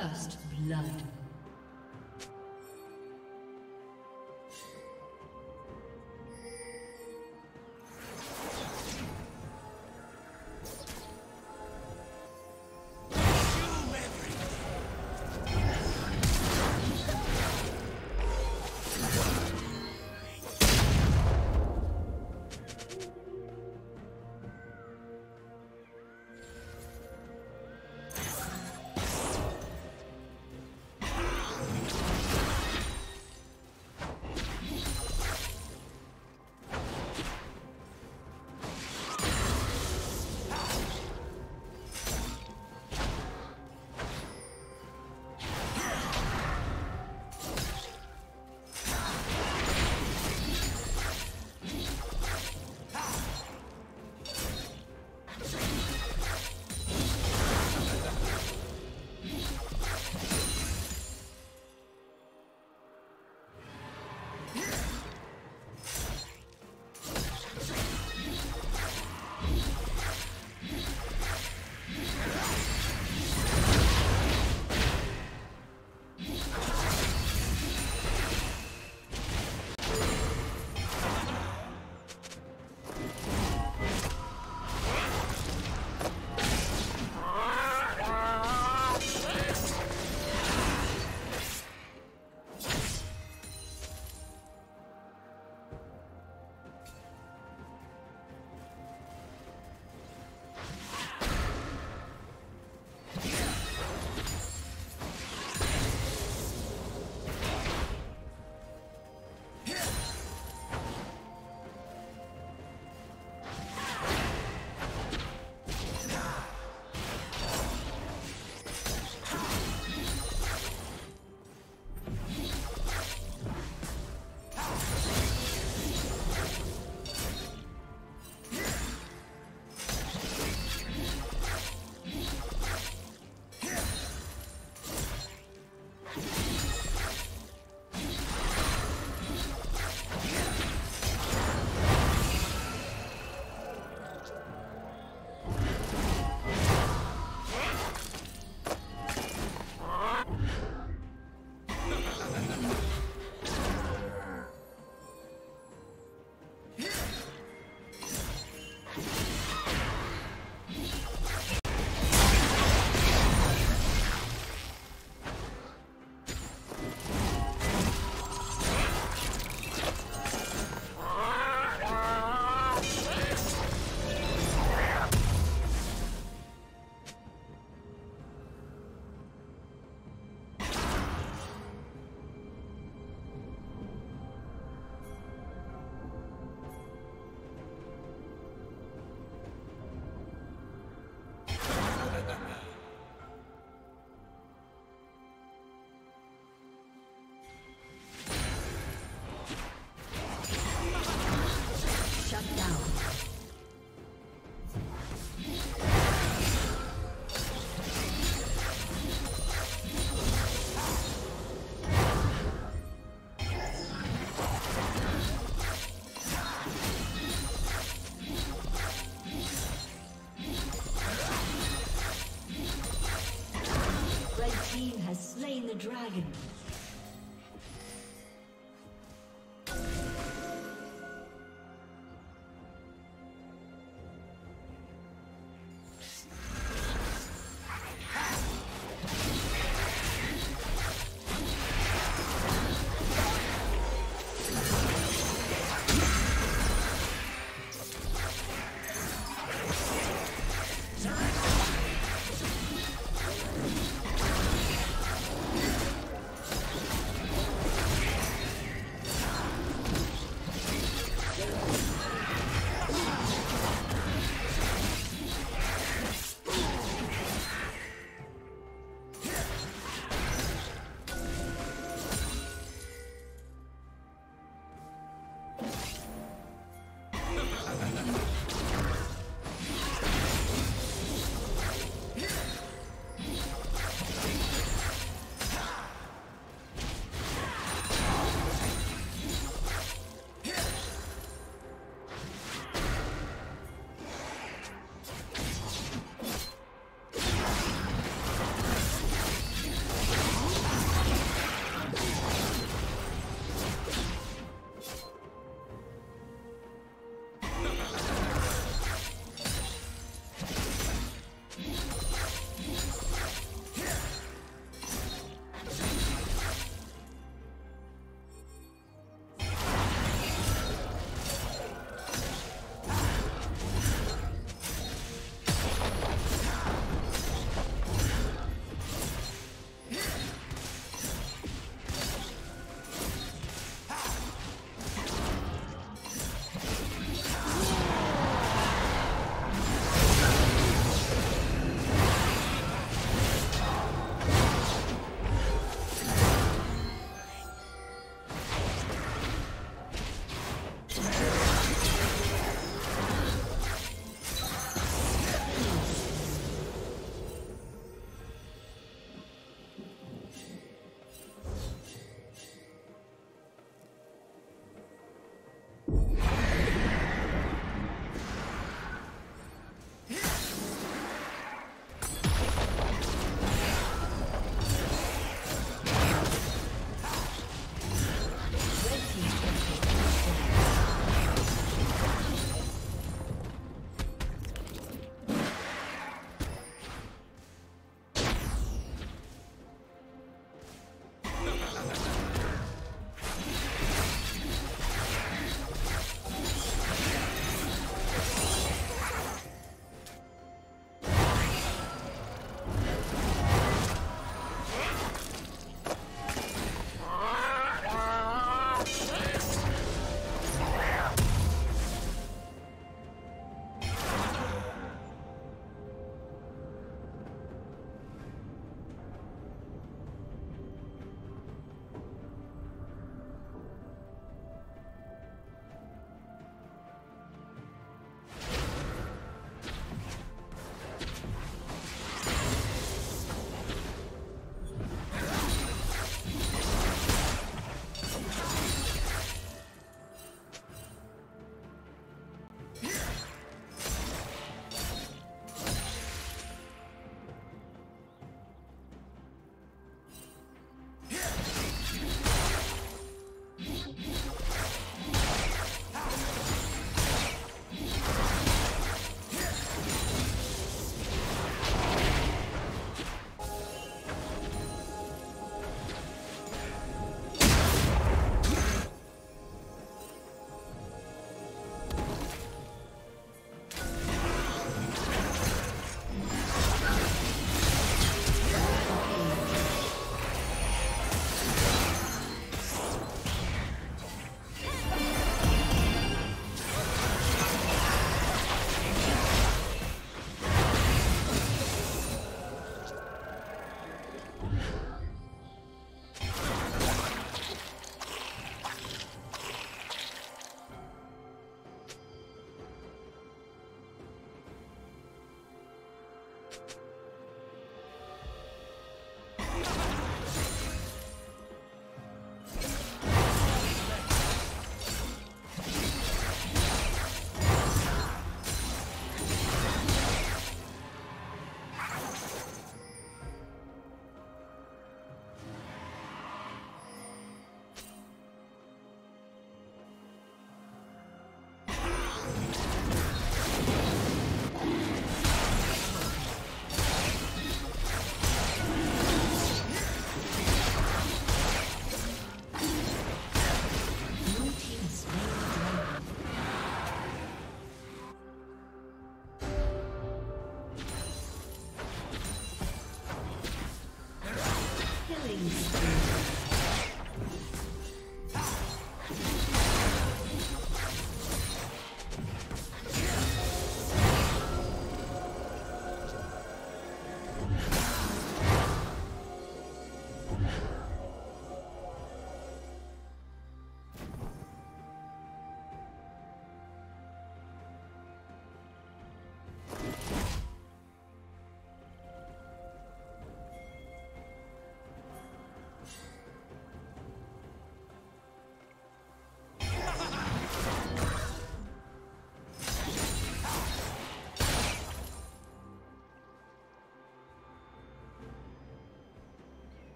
First blood. The dragon.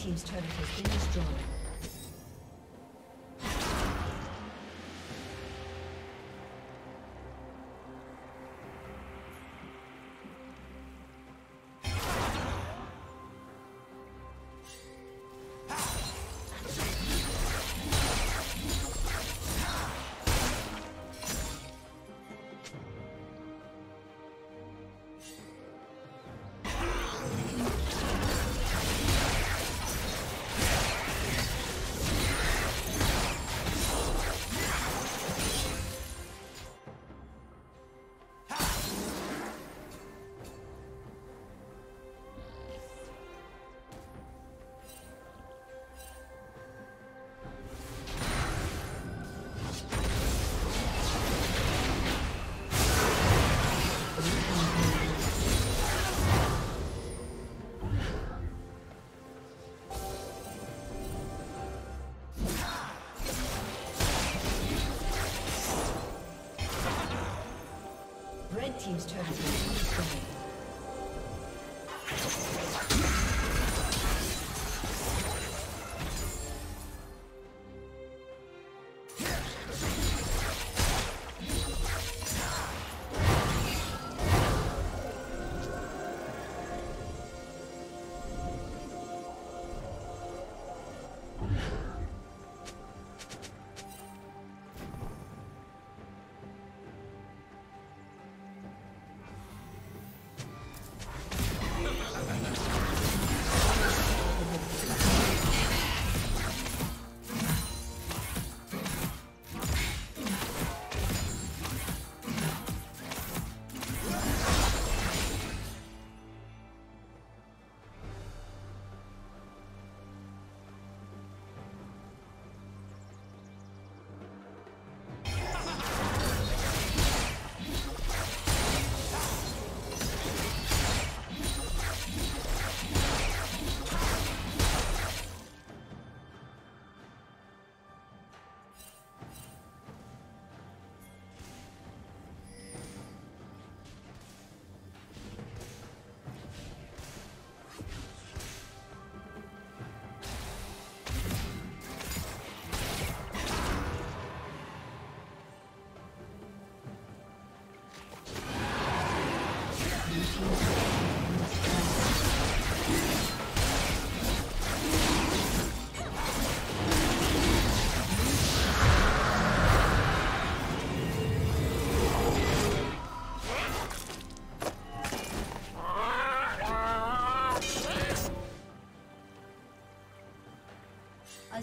team's turret has been destroyed. Team's turn to be A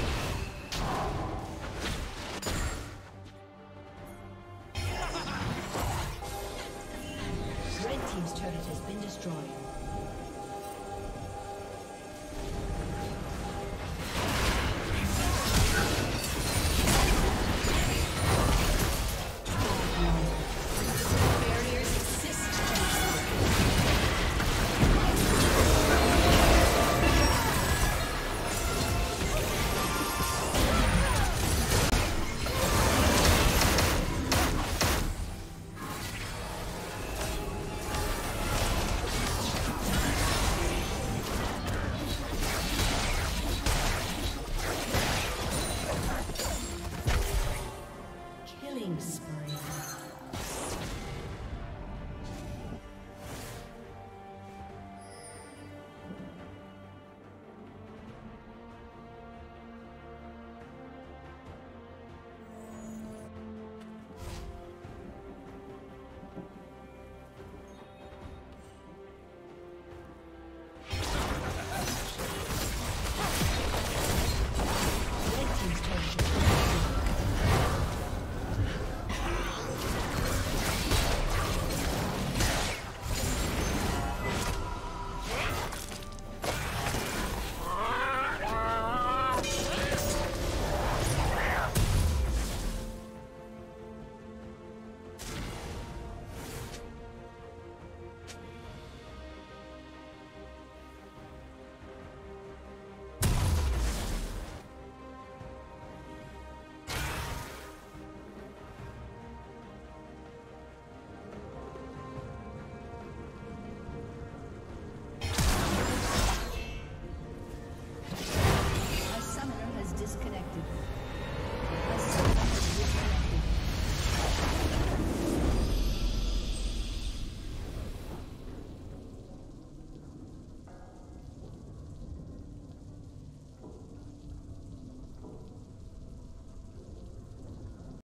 destroyed. Red team's turret has been destroyed. Killing spree.